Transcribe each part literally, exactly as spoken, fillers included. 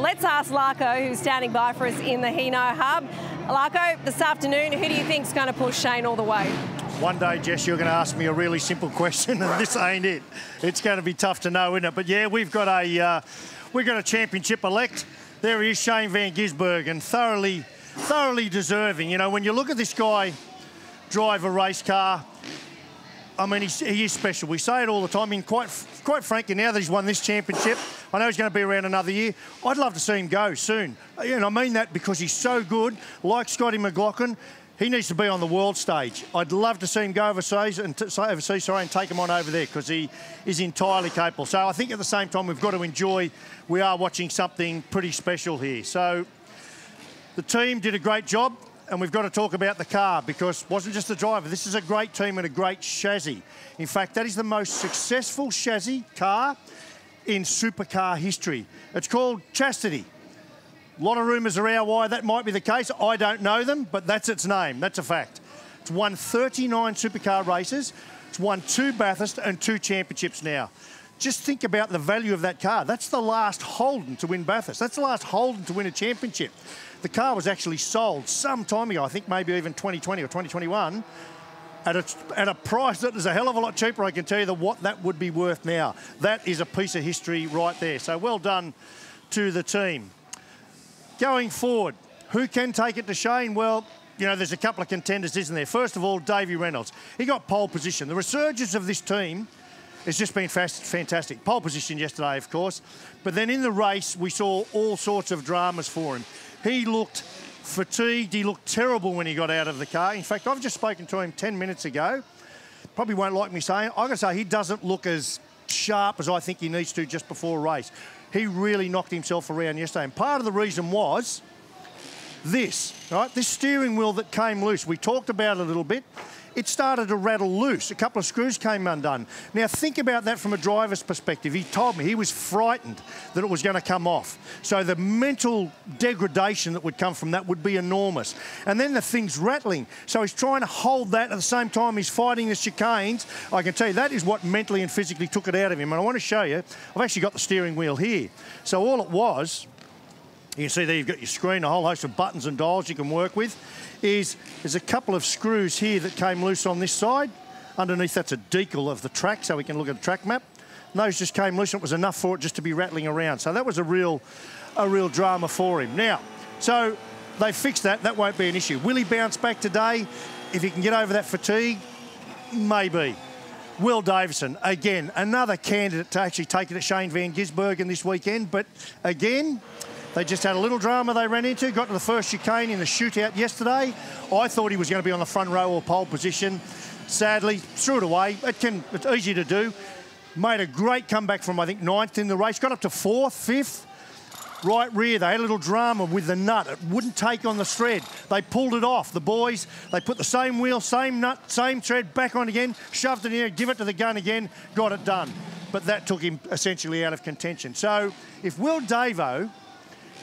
Let's ask Larko, who's standing by for us in the Hino Hub. Larko, this afternoon, who do you think's going to push Shane all the way? One day, Jess, you're going to ask me a really simple question, and this ain't it. It's going to be tough to know, isn't it? But yeah, we've got a uh, we've got a championship elect. There he is, Shane Van Gisbergen, thoroughly, thoroughly deserving. You know, when you look at this guy drive a race car, I mean, he's, he is special. We say it all the time. I mean, quite, quite frankly, now that he's won this championship, I know he's going to be around another year. I'd love to see him go soon. And I mean that because he's so good, like Scotty McLaughlin. He needs to be on the world stage. I'd love to see him go overseas and, t overseas, sorry, and take him on over there because he is entirely capable. So I think at the same time, we've got to enjoy, we are watching something pretty special here. So the team did a great job, and we've got to talk about the car because it wasn't just the driver. This is a great team and a great chassis. In fact, that is the most successful chassis car in supercar history. It's called Chastity. A lot of rumours around why that might be the case. I don't know them, but that's its name. That's a fact. It's won thirty-nine supercar races. It's won two Bathurst and two championships now. Just think about the value of that car. That's the last Holden to win Bathurst. That's the last Holden to win a championship. The car was actually sold some time ago, I think maybe even twenty twenty or twenty twenty-one, at a, at a price that is a hell of a lot cheaper, I can tell you, than what that would be worth now. That is a piece of history right there. So well done to the team. Going forward, who can take it to Shane? Well, you know, there's a couple of contenders, isn't there? First of all, Davey Reynolds. He got pole position. The resurgence of this team has just been fast, fantastic. Pole position yesterday, of course. But then in the race, we saw all sorts of dramas for him. He looked fatigued. He looked terrible when he got out of the car. In fact, I've just spoken to him ten minutes ago. Probably won't like me saying it. I've got to say, he doesn't look as sharp as I think he needs to just before a race. He really knocked himself around yesterday. And part of the reason was this, right? This steering wheel that came loose. We talked about it a little bit. It started to rattle loose. A couple of screws came undone. Now, think about that from a driver's perspective. He told me he was frightened that it was going to come off. So the mental degradation that would come from that would be enormous. And then the thing's rattling. So he's trying to hold that at the same time he's fighting the chicanes. I can tell you that is what mentally and physically took it out of him. And I want to show you, I've actually got the steering wheel here. So all it was, you can see there you've got your screen, a whole host of buttons and dials you can work with. Is there's a couple of screws here that came loose on this side. Underneath that's a decal of the track, so we can look at a track map. And those just came loose, and it was enough for it just to be rattling around. So that was a real, a real drama for him. Now, so they fixed that. That won't be an issue. Will he bounce back today? If he can get over that fatigue, maybe. Will Davison, again, another candidate to actually take it at Shane Van Gisbergen this weekend. But again, they just had a little drama they ran into, got to the first chicane in the shootout yesterday. I thought he was going to be on the front row or pole position. Sadly, threw it away. It can, it's easy to do. Made a great comeback from, I think, ninth in the race. Got up to fourth, fifth. Right rear, they had a little drama with the nut. It wouldn't take on the thread. They pulled it off, the boys. They put the same wheel, same nut, same thread back on again, shoved it in there, give it to the gun again, got it done. But that took him essentially out of contention. So if Will Davo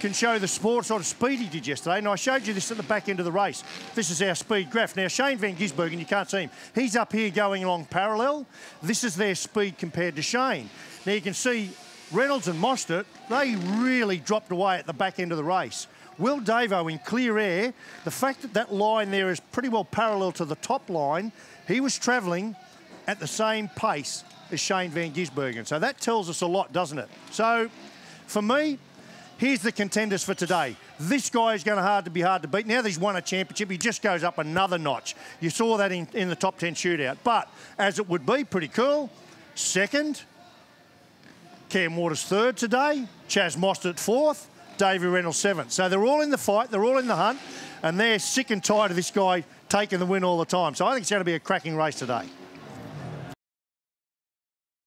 can show the sport sort of speed he did yesterday. And I showed you this at the back end of the race. This is our speed graph. Now, Shane Van Gisbergen, you can't see him. He's up here going along parallel. This is their speed compared to Shane. Now, you can see Reynolds and Mostert, they really dropped away at the back end of the race. Will Davo in clear air, the fact that that line there is pretty well parallel to the top line, he was travelling at the same pace as Shane Van Gisbergen. So that tells us a lot, doesn't it? So, for me, here's the contenders for today. This guy is going to hard to be hard to beat. Now that he's won a championship, he just goes up another notch. You saw that in, in the top ten shootout. But as it would be, pretty cool. Second, Cam Waters third today. Chaz Mostert fourth. Davey Reynolds seventh. So they're all in the fight. They're all in the hunt. And they're sick and tired of this guy taking the win all the time. So I think it's going to be a cracking race today.